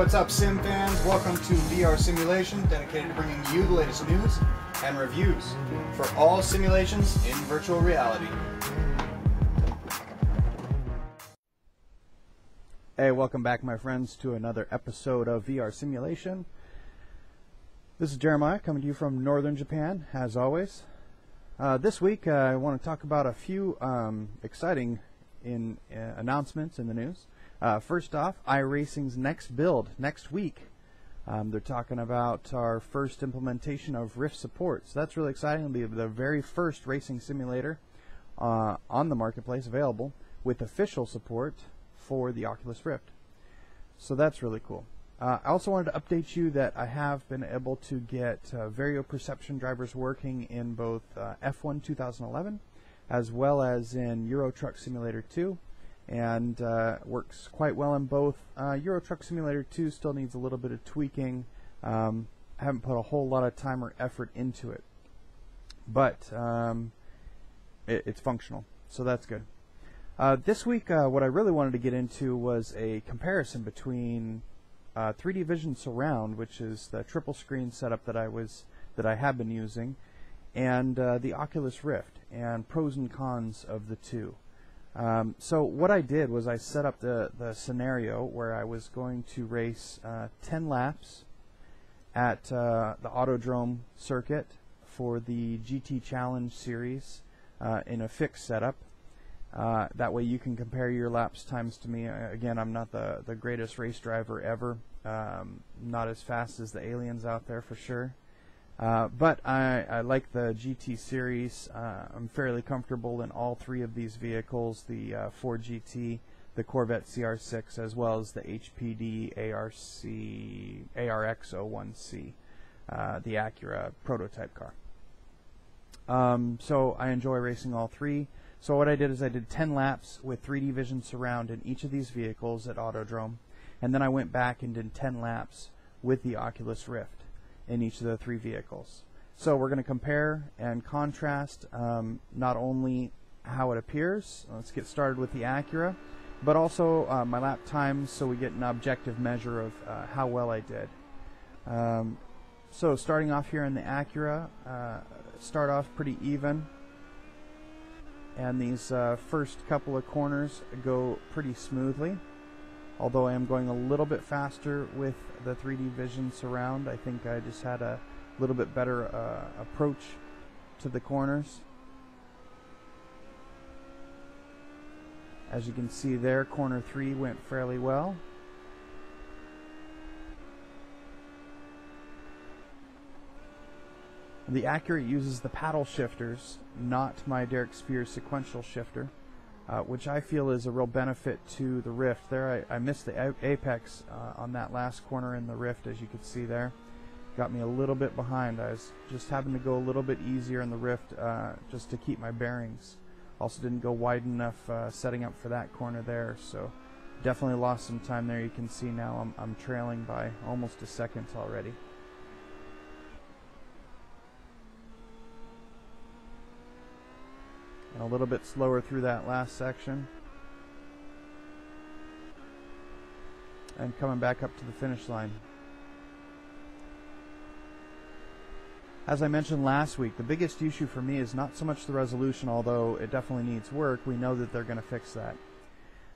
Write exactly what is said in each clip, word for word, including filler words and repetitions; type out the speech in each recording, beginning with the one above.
what's up, Sim fans? Welcome to V R Simulation, dedicated to bringing you the latest news and reviews for all simulations in virtual reality. Hey, welcome back, my friends, to another episode of V R Simulation. This is Jeremiah, coming to you from northern Japan, as always. Uh, this week, uh, I want to talk about a few um, exciting in, uh, announcements in the news. Uh, first off, iRacing's next build next week. Um, they're talking about our first implementation of Rift support, so that's really exciting. It'll be the very first racing simulator uh, on the marketplace available with official support for the Oculus Rift. So that's really cool. Uh, I also wanted to update you that I have been able to get uh, varioperception drivers working in both uh, F one two thousand eleven as well as in Euro Truck Simulator two. And uh, works quite well in both. Uh, Euro Truck Simulator two still needs a little bit of tweaking. Um, I haven't put a whole lot of time or effort into it, but um, it, it's functional, so that's good. Uh, this week, uh, what I really wanted to get into was a comparison between uh, three D Vision Surround, which is the triple screen setup that I was that I have been using, and uh, the Oculus Rift, and pros and cons of the two. Um, so what I did was I set up the, the scenario where I was going to race uh, ten laps at uh, the Autodrome circuit for the G T Challenge series uh, in a fixed setup. Uh, that way you can compare your laps times to me. Uh, again, I'm not the, the greatest race driver ever. Um, not as fast as the aliens out there for sure. Uh, but I, I like the G T series. Uh, I'm fairly comfortable in all three of these vehicles, the uh, Ford G T, the Corvette C R six, as well as the H P D A R C, A R X oh one C, uh, the Acura prototype car. Um, so I enjoy racing all three. So what I did is I did ten laps with three D Vision Surround in each of these vehicles at Autodrome, and then I went back and did ten laps with the Oculus Rift in each of the three vehicles. So we're going to compare and contrast um, not only how it appears, let's get started with the Acura, but also uh, my lap times, so we get an objective measure of uh, how well I did. Um, so starting off here in the Acura, uh, start off pretty even, and these uh, first couple of corners go pretty smoothly. Although I am going a little bit faster with the three D Vision Surround, I think I just had a little bit better uh, approach to the corners. As you can see there, corner three went fairly well. The Acura uses the paddle shifters, not my Derek Spears sequential shifter. Uh, which I feel is a real benefit to the Rift. There I, I missed the apex uh, on that last corner in the Rift, as you can see there. Got me a little bit behind. I was just having to go a little bit easier in the Rift uh, just to keep my bearings. Also didn't go wide enough uh, setting up for that corner there, so definitely lost some time there. You can see now I'm, I'm trailing by almost a second already. A little bit slower through that last section, and coming back up to the finish line. As I mentioned last week, the biggest issue for me is not so much the resolution, although it definitely needs work. We know that they're going to fix that.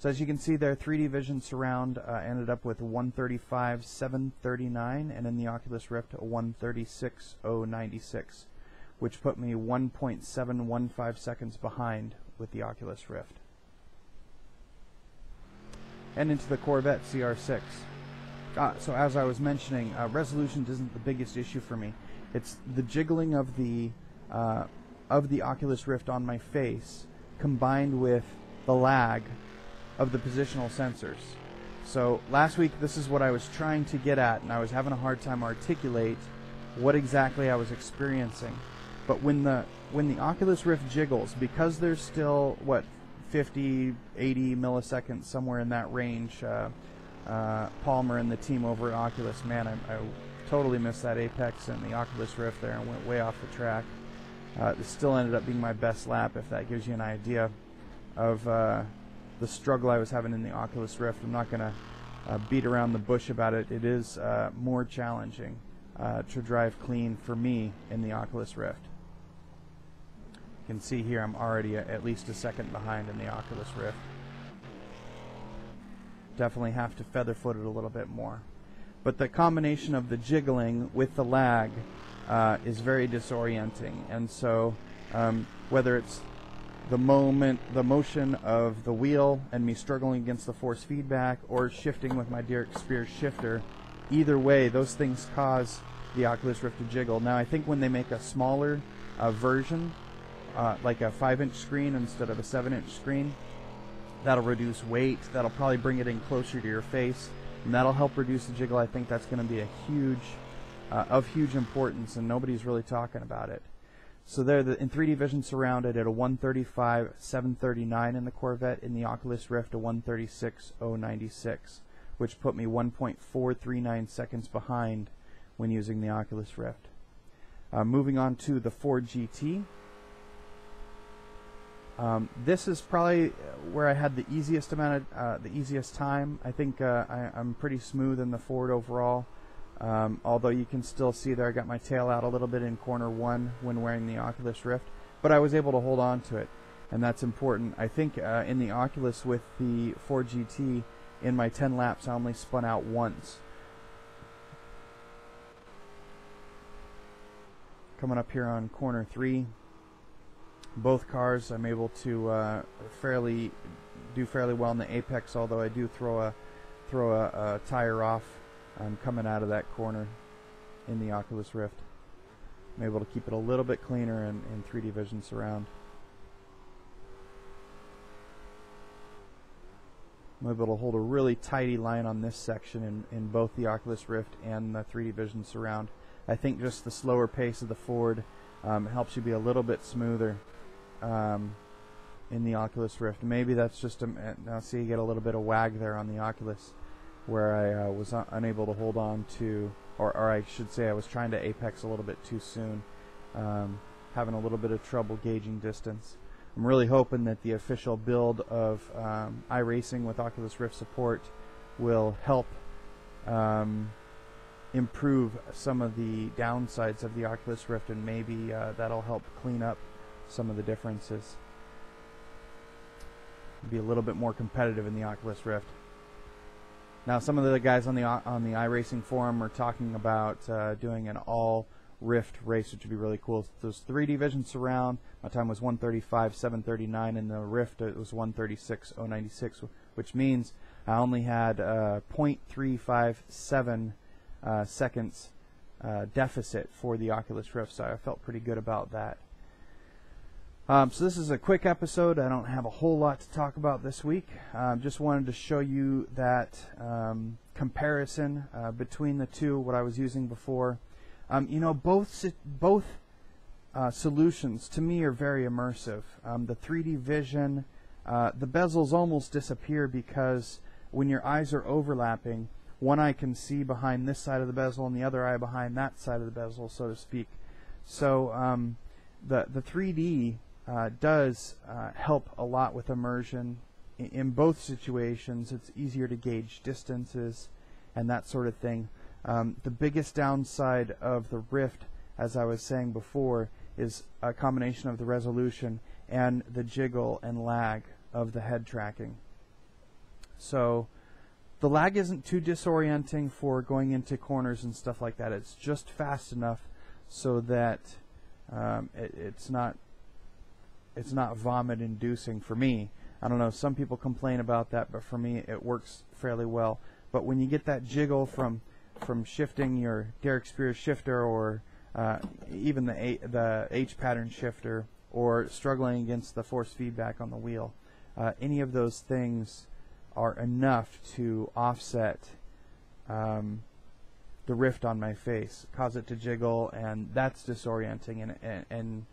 So as you can see there, three D Vision Surround uh, ended up with one thirty-five seven thirty-nine, and in the Oculus Rift one thirty-six oh ninety-six. Which put me one point seven one five seconds behind with the Oculus Rift. And into the Corvette C R six. Ah, so as I was mentioning, uh, resolution isn't the biggest issue for me. It's the jiggling of the, uh, of the Oculus Rift on my face combined with the lag of the positional sensors. So last week, this is what I was trying to get at, and I was having a hard time articulate what exactly I was experiencing. But when the when the Oculus Rift jiggles, because there's still, what, fifty, eighty milliseconds, somewhere in that range, uh, uh, Palmer and the team over at Oculus, man, I, I totally missed that apex in the Oculus Rift there and went way off the track. Uh, it still ended up being my best lap, if that gives you an idea of uh, the struggle I was having in the Oculus Rift. I'm not going to uh, beat around the bush about it, it is uh, more challenging uh, to drive clean for me in the Oculus Rift. You can see here I'm already a, at least a second behind in the Oculus Rift. Definitely have to feather foot it a little bit more. But the combination of the jiggling with the lag uh, is very disorienting, and so um, whether it's the moment, the motion of the wheel and me struggling against the force feedback, or shifting with my Dirichlet Spear shifter, either way those things cause the Oculus Rift to jiggle. Now I think when they make a smaller uh, version, uh, like a five inch screen instead of a seven inch screen, that'll reduce weight, that'll probably bring it in closer to your face, and that'll help reduce the jiggle. I think that's going to be a huge, uh, of huge importance, and nobody's really talking about it. So there, the, in three D Vision surrounded at a one thirty-five seven thirty-nine in the Corvette, in the Oculus Rift a one thirty-six oh ninety-six, which put me one point four three nine seconds behind when using the Oculus Rift. Uh, moving on to the Ford G T. Um, this is probably where I had the easiest amount of uh, the easiest time. I think uh, I, I'm pretty smooth in the Ford overall, um, although you can still see there I got my tail out a little bit in corner one when wearing the Oculus Rift, but I was able to hold on to it, and that's important. I think uh, in the Oculus with the Ford G T, in my ten laps I only spun out once. Coming up here on corner three, both cars I'm able to uh, fairly do fairly well in the apex, although I do throw a throw a, a tire off um, coming out of that corner in the Oculus Rift. I'm able to keep it a little bit cleaner in, in three D Vision surround. I'm able to hold a really tidy line on this section in, in both the Oculus Rift and the three D Vision surround. I think just the slower pace of the Ford um, helps you be a little bit smoother Um, in the Oculus Rift. Maybe that's just a, now see you get a little bit of wag there on the Oculus where I uh, was un unable to hold on to, or, or I should say I was trying to apex a little bit too soon, um, having a little bit of trouble gauging distance. I'm really hoping that the official build of um, iRacing with Oculus Rift support will help um, improve some of the downsides of the Oculus Rift, and maybe uh, that'll help clean up some of the differences. Be a little bit more competitive in the Oculus Rift. Now some of the guys on the on the iRacing forum are talking about uh, doing an all Rift race, which would be really cool. Those three D Vision surround, my time was one thirty-five seven thirty-nine, and the Rift it was one thirty-six oh ninety-six, which means I only had uh, point three five seven uh, seconds uh, deficit for the Oculus Rift, so I felt pretty good about that. Um, so this is a quick episode. I don't have a whole lot to talk about this week. Um, just wanted to show you that um, comparison uh, between the two, what I was using before. Um, you know, both both uh, solutions to me are very immersive. Um, the three D Vision, uh, the bezels almost disappear because when your eyes are overlapping, one eye can see behind this side of the bezel and the other eye behind that side of the bezel, so to speak. So um, the the three D Uh, does uh, help a lot with immersion. I in both situations it's easier to gauge distances and that sort of thing. Um, the biggest downside of the Rift, as I was saying before, is a combination of the resolution and the jiggle and lag of the head tracking. So the lag isn't too disorienting for going into corners and stuff like that. It's just fast enough so that um, it, it's not It's not vomit inducing for me. I don't know, some people complain about that, but for me it works fairly well. But when you get that jiggle from from shifting your Dirichlet Spear shifter, or uh, even the a, the H pattern shifter, or struggling against the force feedback on the wheel, uh, any of those things are enough to offset um, the Rift on my face, cause it to jiggle, and that's disorienting, and and, and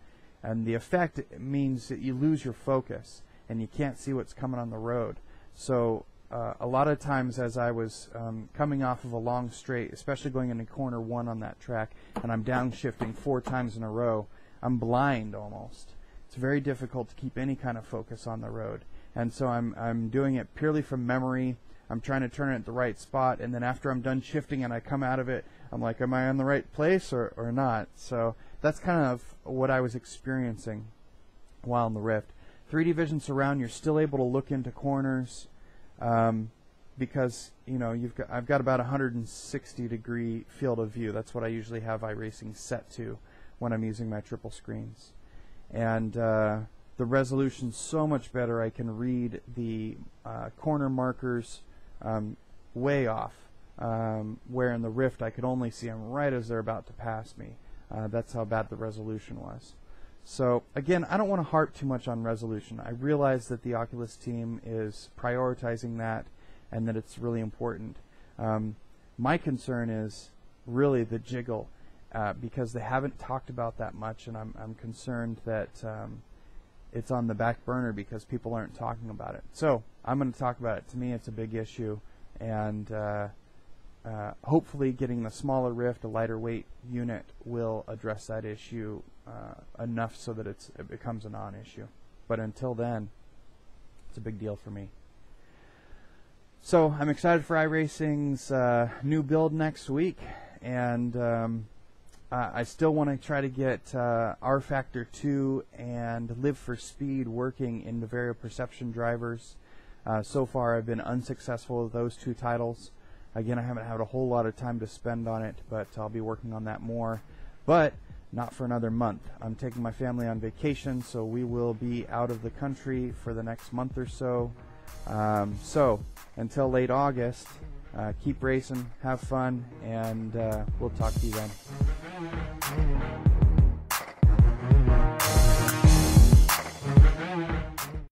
And the effect means that you lose your focus and you can't see what's coming on the road. So uh, a lot of times as I was um, coming off of a long straight, especially going into corner one on that track, and I'm downshifting four times in a row, I'm blind almost. It's very difficult to keep any kind of focus on the road. And so I'm, I'm doing it purely from memory. I'm trying to turn it at the right spot, and then after I'm done shifting and I come out of it, I'm like, am I in the right place or, or not? So that's kind of what I was experiencing while in the Rift. three D Vision Surround, you're still able to look into corners um, because, you know, you've got, I've got about one hundred sixty degree field of view. That's what I usually have iRacing set to when I'm using my triple screens. And uh, the resolution's so much better. I can read the uh, corner markers um, way off, um, where in the Rift I could only see them right as they're about to pass me. Uh, that's how bad the resolution was. So again, I don't want to harp too much on resolution. I realize that the Oculus team is prioritizing that and that it's really important. Um, my concern is really the jiggle, uh, because they haven't talked about that much, and I'm, I'm concerned that um, it's on the back burner because people aren't talking about it. So I'm going to talk about it. To me, it's a big issue, and uh, uh, hopefully getting the smaller Rift, a lighter weight unit, will address that issue Uh, enough so that it's, it becomes a non-issue. But until then, it's a big deal for me. So I'm excited for iRacing's uh, new build next week, and um, uh, I still want to try to get uh, R Factor two and Live for Speed working in the Vario Perception drivers. Uh, so far I've been unsuccessful with those two titles. Again, I haven't had a whole lot of time to spend on it, but I'll be working on that more. But not for another month. I'm taking my family on vacation, so we will be out of the country for the next month or so. Um, so until late August, uh, keep racing, have fun, and uh, we'll talk to you then.